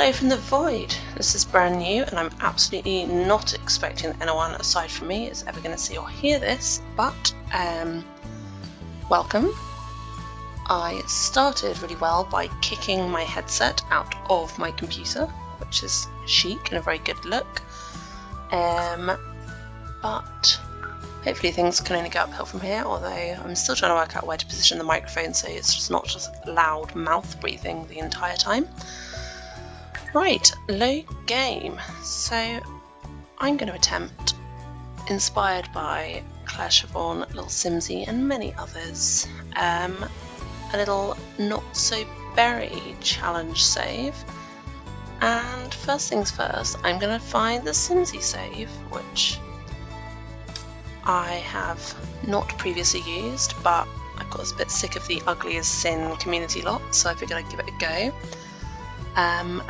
Hello from the void. This is brand new and I'm absolutely not expecting anyone aside from me is ever going to see or hear this, but welcome. I started really well by kicking my headset out of my computer, which is chic and a very good look, but hopefully things can only go uphill from here, although I'm still trying to work out where to position the microphone so it's just not just loud mouth breathing the entire time. Right, low game. So I'm going to attempt, inspired by Claire Siobhan, Lilsimsie and many others, a little Not So Berry Challenge save. And first things first, I'm going to find the Simsie save, which I have not previously used, but I got a bit sick of the ugliest sin community lot, so I figured I'd give it a go. And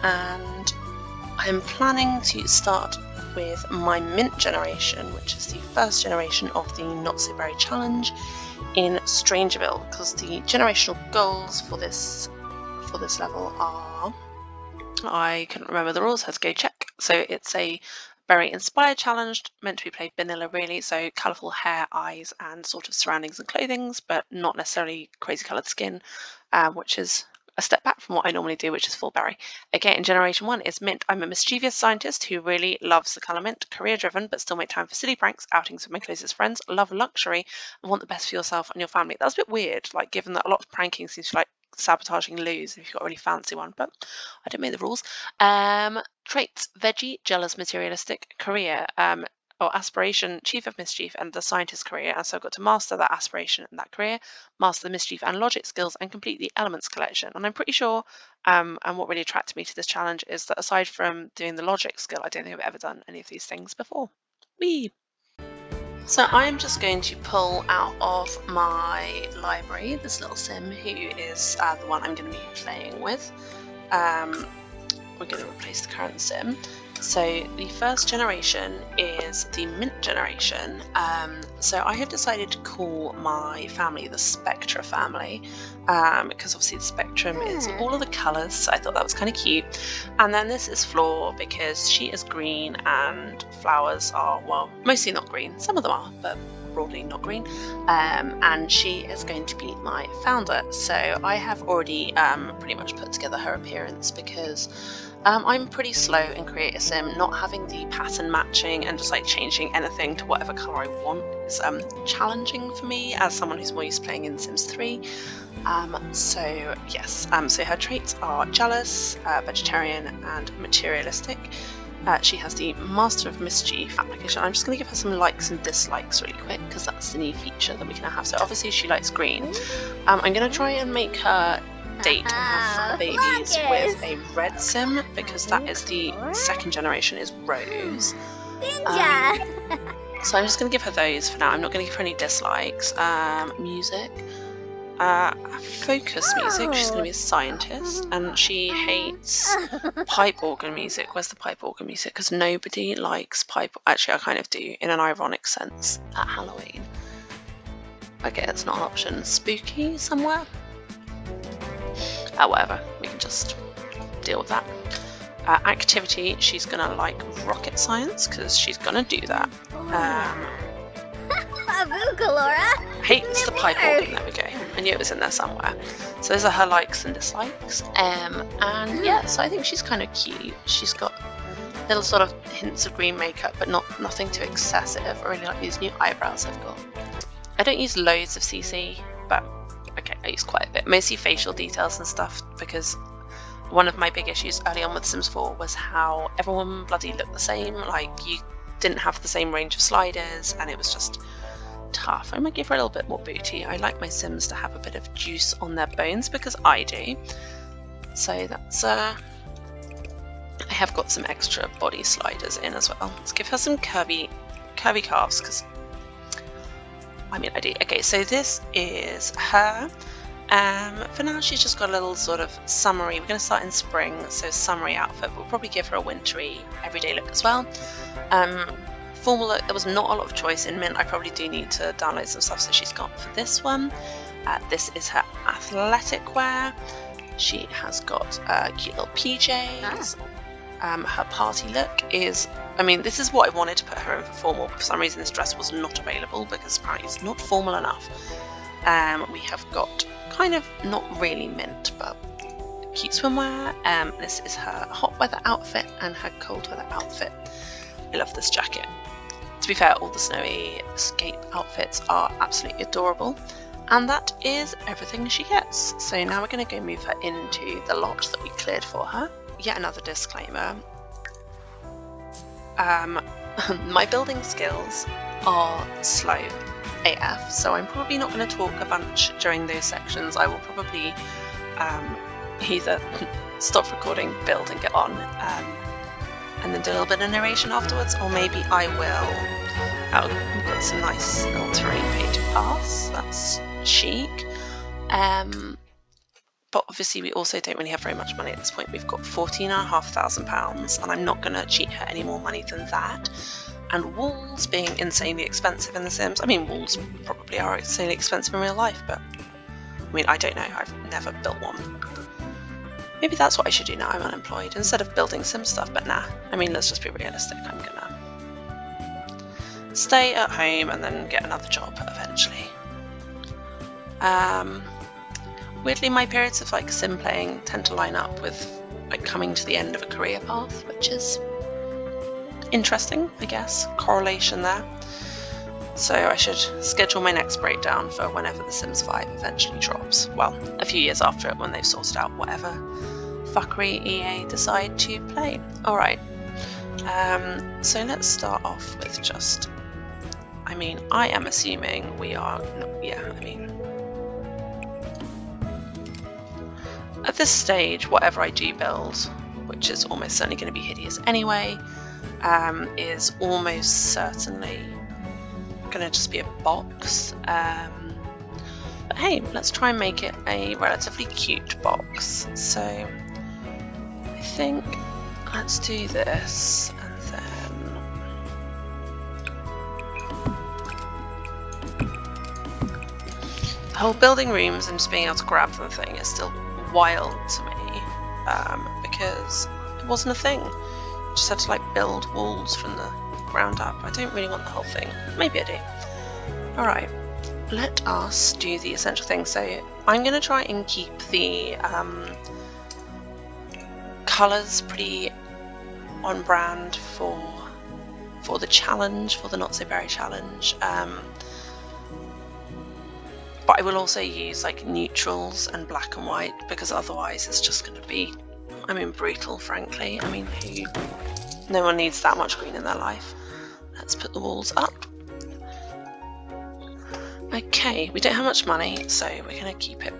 I'm planning to start with my mint generation, which is the first generation of the Not So Berry Challenge in Strangerville, because the generational goals for this level are, I couldn't remember the rules, I had to go check. So it's a berry inspired challenge meant to be played vanilla, really, so colourful hair, eyes and sort of surroundings and clothings, but not necessarily crazy coloured skin, which is a step back from what I normally do, which is full berry. Again, in generation 1 is mint. I'm a mischievous scientist who really loves the colour mint, career driven but still make time for silly pranks, outings with my closest friends, love luxury and want the best for yourself and your family. That was a bit weird, like, given that a lot of pranking seems to, like, sabotaging loos if you've got a really fancy one, but I don't make the rules. Traits: veggie, jealous, materialistic. Career, or aspiration, chief of mischief and the scientist career, and so I've got to master that aspiration and that career, master the mischief and logic skills and complete the elements collection. And I'm pretty sure, and what really attracted me to this challenge is that aside from doing the logic skill, I don't think I've ever done any of these things before. Whee! So I'm just going to pull out of my library this little sim who is the one I'm going to be playing with. We're going to replace the current sim. So the first generation is the mint generation. So I have decided to call my family the Spectra family, because obviously the spectrum is all of the colours, so I thought that was kind of cute. And then this is Flora, because she is green and flowers are, well, mostly not green, some of them are, but broadly not green, and she is going to be my founder. So I have already pretty much put together her appearance, because I'm pretty slow in Creator Sim. Not having the pattern matching and just, like, changing anything to whatever colour I want is challenging for me as someone who's more used to playing in Sims 3. So yes, so her traits are jealous, vegetarian and materialistic. She has the Master of Mischief application. I'm just going to give her some likes and dislikes really quick, because that's the new feature that we can have. So obviously she likes green. I'm going to try and make her date her babies with a red sim, because that is the second generation, is Rose. So I'm just going to give her those for now. I'm not going to give her any dislikes. Music. Focus music, she's going to be a scientist, and she hates pipe organ music. Where's the pipe organ music? Because nobody likes pipe. Actually, I kind of do, in an ironic sense, at Halloween. Okay, that's not an option. Spooky somewhere? Whatever, we can just deal with that. Activity, she's going to like rocket science, because she's going to do that. Hates the pipe organ, there we go. I knew it was in there somewhere. So those are her likes and dislikes. And yeah, so I think she's kind of cute. She's got little sort of hints of green makeup, but nothing too excessive. I really like these new eyebrows I've got. I don't use loads of CC, but okay, I use quite a bit. Mostly facial details and stuff, because one of my big issues early on with Sims 4 was how everyone bloody looked the same. Like, you didn't have the same range of sliders, and it was just tough. I might give her a little bit more booty. I like my Sims to have a bit of juice on their bones, because I do. So that's I have got some extra body sliders in as well. Let's give her some curvy calves, because I mean I do. Okay, so this is her. For now she's just got a little sort of summery. We're going to start in spring, so summery outfit. We'll probably give her a wintry everyday look as well. Formal look, there was not a lot of choice in mint. I probably do need to download some stuff, so she's gone for this one. This is her athletic wear. She has got cute little PJs. Her party look is, I mean, this is what I wanted to put her in for formal, but for some reason this dress was not available because apparently it's not formal enough. We have got kind of not really mint, but cute swimwear. This is her hot weather outfit and her cold weather outfit. I love this jacket. To be fair, all the snowy escape outfits are absolutely adorable. And that is everything she gets. So now we're going to go move her into the lot that we cleared for her. Yet another disclaimer. My building skills are slow AF, so I'm probably not going to talk a bunch during those sections. I will probably either stop recording, build and get on, and then do a little bit of narration afterwards, or maybe I will. I've got some nice little terrain page to pass, that's chic. But obviously we also don't really have very much money at this point. We've got £14,500 and I'm not going to cheat her any more money than that. And walls being insanely expensive in The Sims. I mean, walls probably are insanely expensive in real life, but I mean, I don't know. I've never built one. Maybe that's what I should do now I'm unemployed, instead of building Sim stuff, but nah. I mean, let's just be realistic. I'm going to stay at home and then get another job eventually. Weirdly, my periods of like sim playing tend to line up with like coming to the end of a career path, which is interesting, I guess. Correlation there. So I should schedule my next breakdown for whenever The Sims 5 eventually drops. Well, a few years after it, when they've sorted out whatever fuckery EA decide to play. Alright, so let's start off with just... I mean, I am assuming we are... No, yeah, I mean... At this stage, whatever I do build, which is almost certainly going to be hideous anyway, is almost certainly going to just be a box. But hey, let's try and make it a relatively cute box. So I think let's do this and then... The whole building rooms and just being able to grab them thing is still wild to me, because it wasn't a thing. You just had to like build walls from the ground up. I don't really want the whole thing. Maybe I do. Alright, let us do the essential thing. So I'm going to try and keep the colours pretty on brand for the challenge, for the Not So Berry Challenge. But I will also use like neutrals and black and white, because otherwise it's just going to be, I mean, brutal, frankly. I mean, who, no one needs that much green in their life. Let's put the walls up. Okay, we don't have much money, so we're going to keep it.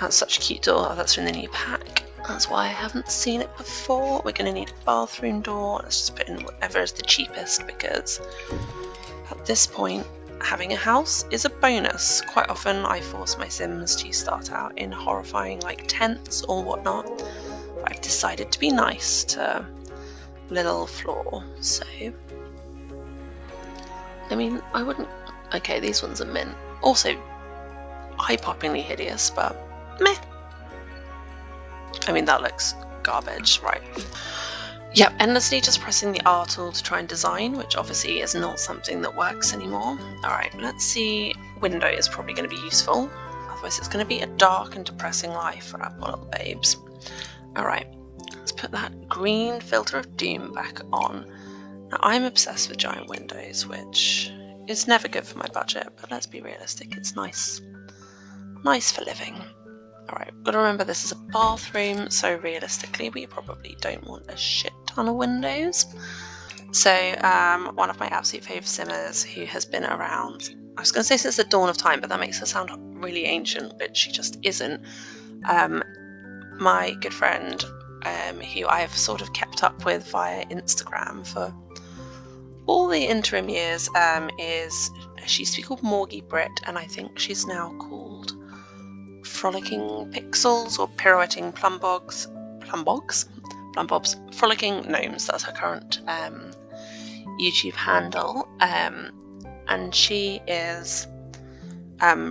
That's such a cute door. Oh, that's from the new pack. That's why I haven't seen it before. We're going to need a bathroom door. Let's just put in whatever is the cheapest, because at this point, having a house is a bonus. Quite often I force my Sims to start out in horrifying like tents or whatnot, but I've decided to be nice to little Flora. So I mean, I wouldn't... okay, these ones are mint, also eye-poppingly hideous, but meh. I mean, that looks garbage, right? Yep, endlessly just pressing the R tool to try and design, which obviously is not something that works anymore. Alright, let's see. Window is probably going to be useful. Otherwise it's going to be a dark and depressing life for our poor little babes. Alright, let's put that green filter of doom back on. Now, I'm obsessed with giant windows, which is never good for my budget, but let's be realistic, it's nice. Nice for living. Alright, got to remember this is a bathroom, so realistically we probably don't want a shit ton of windows. So one of my absolute favourite simmers who has been around, I was going to say since the dawn of time, but that makes her sound really ancient, but she just isn't. My good friend, who I have sort of kept up with via Instagram for all the interim years, she used to be called Morgie Brit, and I think she's now called Frolicking Pixels or Pirouetting Plumbobs, Frolicking Gnomes. That's her current YouTube handle, and she is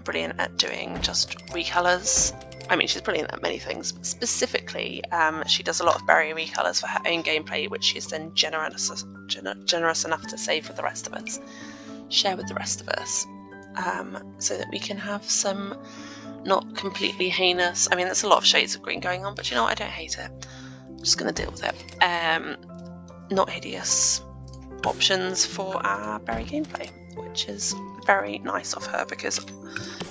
brilliant at doing just recolors. I mean, she's brilliant at many things. Specifically, she does a lot of berry recolors for her own gameplay, which she's then generous enough to save with the rest of us, share with the rest of us, so that we can have some not completely heinous. I mean, there's a lot of shades of green going on, but you know what? I don't hate it. I'm just going to deal with it. Not hideous options for our berry gameplay, which is very nice of her, because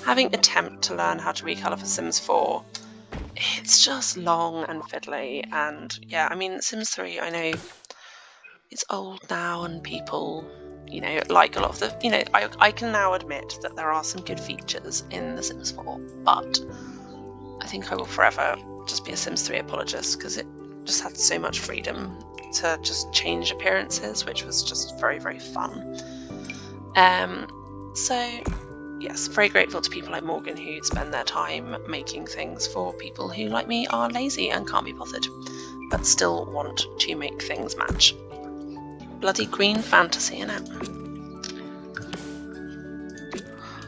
having attempt to learn how to recolor for Sims 4, it's just long and fiddly. And yeah, I mean, Sims 3, I know it's old now, and people, you know, like a lot of the, you know, I can now admit that there are some good features in the Sims 4, but I think I will forever just be a Sims 3 apologist, because it just had so much freedom to just change appearances, which was just very, very fun. So yes, very grateful to people like Morgan who spend their time making things for people who, like me, are lazy and can't be bothered, but still want to make things match. Bloody green fantasy, innit?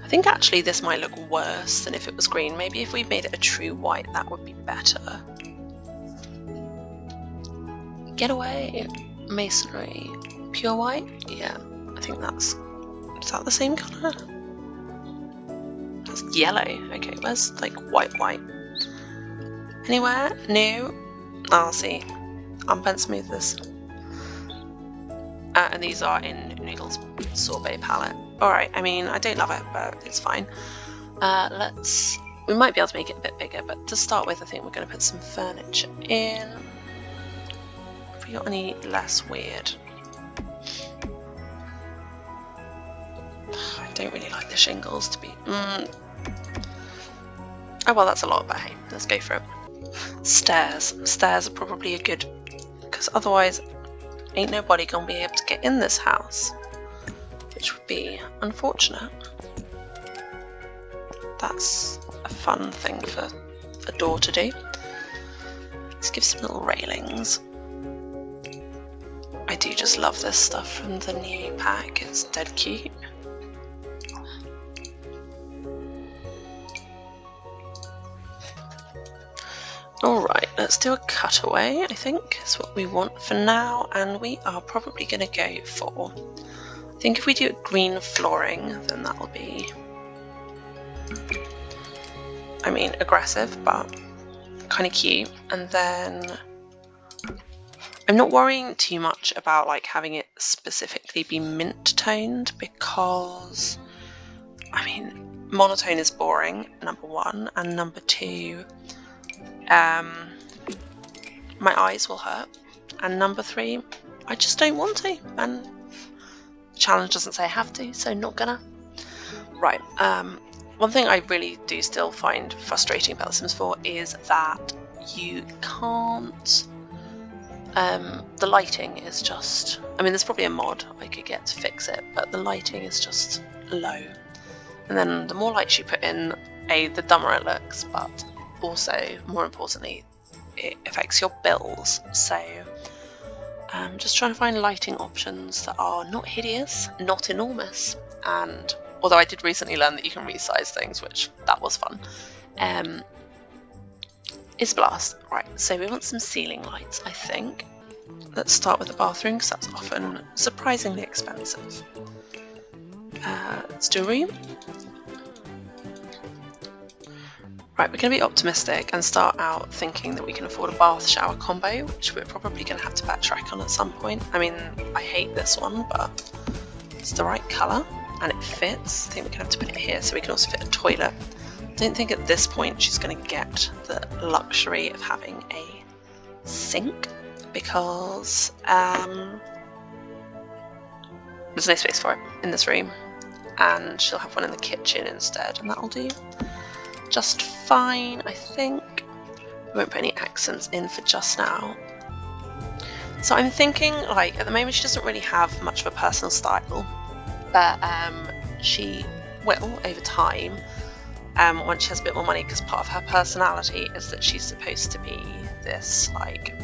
I think actually this might look worse than if it was green. Maybe if we made it a true white, that would be better. Get away, masonry, pure white? Yeah, I think that's... Is that the same colour? That's yellow. Okay, where's like white? Anywhere? No. I'll see. I'm bent smooth this. And these are in Noodle's sorbet palette. Alright, I mean, I don't love it, but it's fine. Let's... We might be able to make it a bit bigger, but to start with, I think we're going to put some furniture in. Have we got any less weird? I don't really like the shingles to be... Oh well, that's a lot, but hey, let's go for it. Stairs. Stairs are probably a good... Because otherwise, ain't nobody gonna be able to get in this house. Which would be unfortunate. That's a fun thing for a door to do. Let's give some little railings. I do just love this stuff from the new pack. It's dead cute. Alright, let's do a cutaway, I think, is what we want for now, and we are probably going to go for... I think if we do a green flooring, then that'll be... I mean, aggressive, but kind of cute. And then... I'm not worrying too much about, like, having it specifically be mint toned, because... I mean, monotone is boring, number one, and number two... my eyes will hurt, and number three, I just don't want to, and the challenge doesn't say I have to, so not gonna. Right, one thing I really do still find frustrating about The Sims 4 is that you can't, the lighting is just, I mean, there's probably a mod I could get to fix it, but the lighting is just low, and then the more lights you put in, the dumber it looks, but also, more importantly, it affects your bills. So I'm just trying to find lighting options that are not hideous, not enormous, and although I did recently learn that you can resize things, which that was fun, it's a blast. Right, so we want some ceiling lights, I think. Let's start with the bathroom, because that's often surprisingly expensive. Let's do a room. Right, we're going to be optimistic and start out thinking that we can afford a bath shower combo, which we're probably going to have to backtrack on at some point. I mean, I hate this one, but it's the right colour and it fits. I think we're going to have to put it here so we can also fit a toilet. I don't think at this point she's going to get the luxury of having a sink, because there's no space for it in this room, and she'll have one in the kitchen instead, and that'll do. Just fine, I think. We won't put any accents in for just now. So I'm thinking, like, at the moment she doesn't really have much of a personal style, but she will over time, once she has a bit more money, because part of her personality is that she's supposed to be this, like,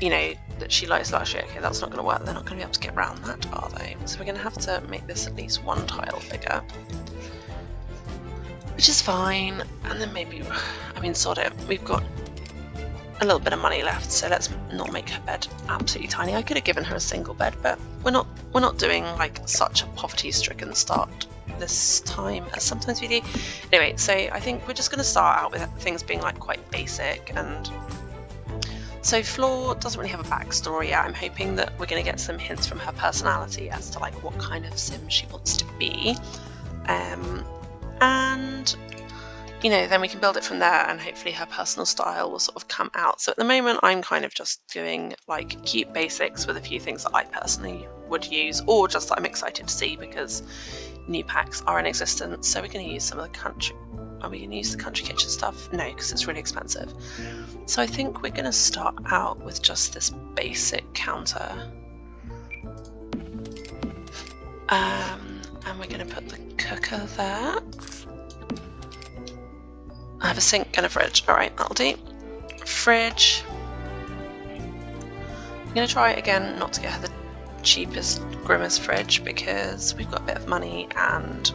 you know, that she likes luxury. Okay, that's not going to work. They're not going to be able to get around that, are they? So we're going to have to make this at least one tile bigger. which is fine. And then maybe, I mean, sort of, we've got a little bit of money left, so let's not make her bed absolutely tiny. I could have given her a single bed, but we're not doing like such a poverty-stricken start this time as sometimes we do. Anyway, so I think we're just going to start out with things being like quite basic. And so Flora doesn't really have a backstory yet. I'm hoping that we're going to get some hints from her personality as to like what kind of sim she wants to be, and you know, then we can build it from there, and hopefully her personal style will sort of come out. So at the moment I'm kind of just doing like cute basics with a few things that I personally would use, or just that I'm excited to see because new packs are in existence. So we're going to use some of the country, are we going to use the country kitchen stuff? No, because it's really expensive. So I think we're going to start out with just this basic counter, and we're going to put the cooker there. I have a sink and a fridge. Alright, that'll do. Fridge. I'm going to try again not to get her the cheapest Grimace fridge because we've got a bit of money and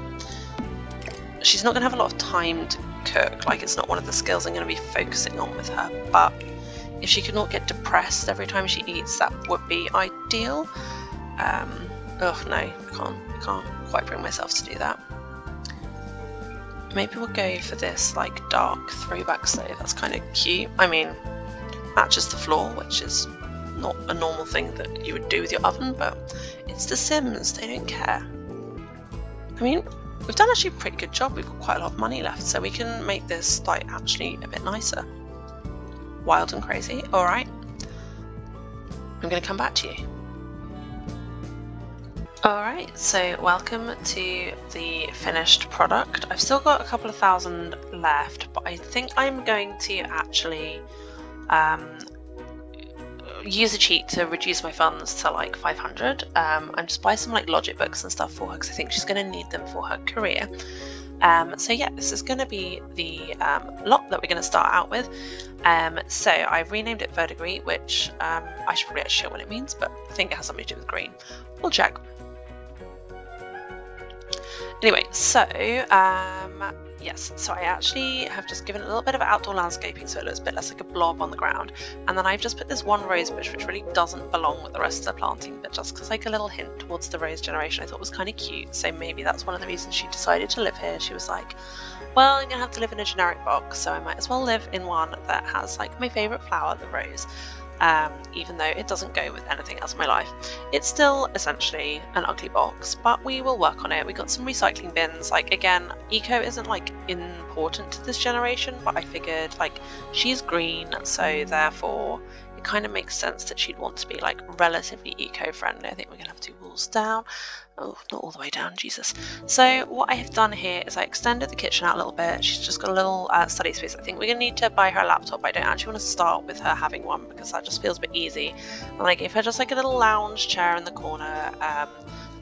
she's not going to have a lot of time to cook. Like, it's not one of the skills I'm going to be focusing on with her, but if she could not get depressed every time she eats, that would be ideal. Oh no, I can't quite bring myself to do that. Maybe we'll go for this like dark throwback stove. That's kind of cute. I mean, matches the floor, which is not a normal thing that you would do with your oven, but it's the Sims, they don't care. I mean, we've done actually a pretty good job. We've got quite a lot of money left, so we can make this like actually a bit nicer. Wild and crazy. All right, I'm gonna come back to you. Alright, so welcome to the finished product. I've still got a couple of thousand left, but I think I'm going to actually use a cheat to reduce my funds to like 500. And just buy some like logic books and stuff for her because I think she's going to need them for her career. So yeah, this is going to be the lot that we're going to start out with. So I've renamed it Verdigris, which I should probably actually show what it means, but I think it has something to do with green. We'll check. Anyway, so yes, so I actually have just given a little bit of outdoor landscaping so it looks a bit less like a blob on the ground, and then I've just put this one rose bush which really doesn't belong with the rest of the planting, but just because like a little hint towards the rose generation I thought was kind of cute. So maybe that's one of the reasons she decided to live here. She was like, well, I'm going to have to live in a generic box, so I might as well live in one that has like my favourite flower, the rose. Even though it doesn't go with anything else in my life. It's still essentially an ugly box, but we will work on it. We got some recycling bins. Like, again, eco isn't like important to this generation, but I figured like she's green, so therefore it kind of makes sense that she'd want to be like relatively eco-friendly. I think we're gonna have to do walls down. Oh, not all the way down, Jesus. So what I have done here is I extended the kitchen out a little bit. She's just got a little study space. I think we're going to need to buy her a laptop. I don't actually want to start with her having one because that just feels a bit easy. And I gave her just like a little lounge chair in the corner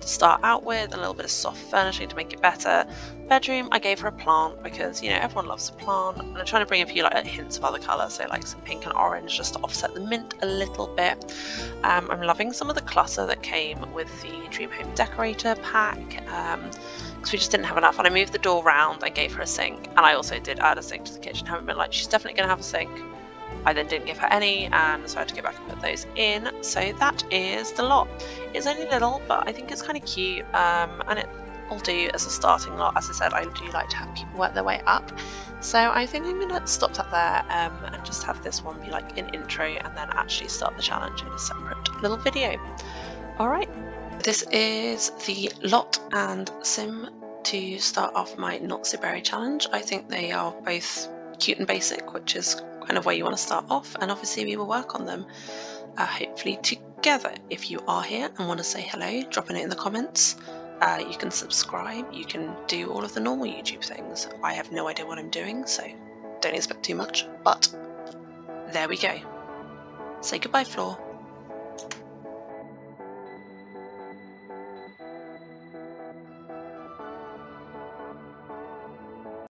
to start out with, a little bit of soft furnishing to make it better. Bedroom, I gave her a plant because, you know, everyone loves a plant. And I'm trying to bring a few like hints of other colours, so like some pink and orange just to offset the mint a little bit. I'm loving some of the clutter that came with the Dream Home decorator pack because we just didn't have enough, and I moved the door round. I gave her a sink, and I also did add a sink to the kitchen. Haven't been like, she's definitely gonna have a sink. I then didn't give her any, and so I had to go back and put those in. So that is the lot. It's only little, but I think it's kind of cute, and it will do as a starting lot. As I said, I do like to have people work their way up, so I think I'm gonna stop that there, and just have this one be like an intro and then actually start the challenge in a separate little video. All right, this is the lot and sim to start off my Not So Berry Challenge. I think they are both cute and basic, which is kind of where you want to start off, and obviously we will work on them hopefully together. If you are here and want to say hello, drop a note in the comments. You can subscribe, you can do all of the normal YouTube things. I have no idea what I'm doing, so don't expect too much, but there we go. Say goodbye, Flora.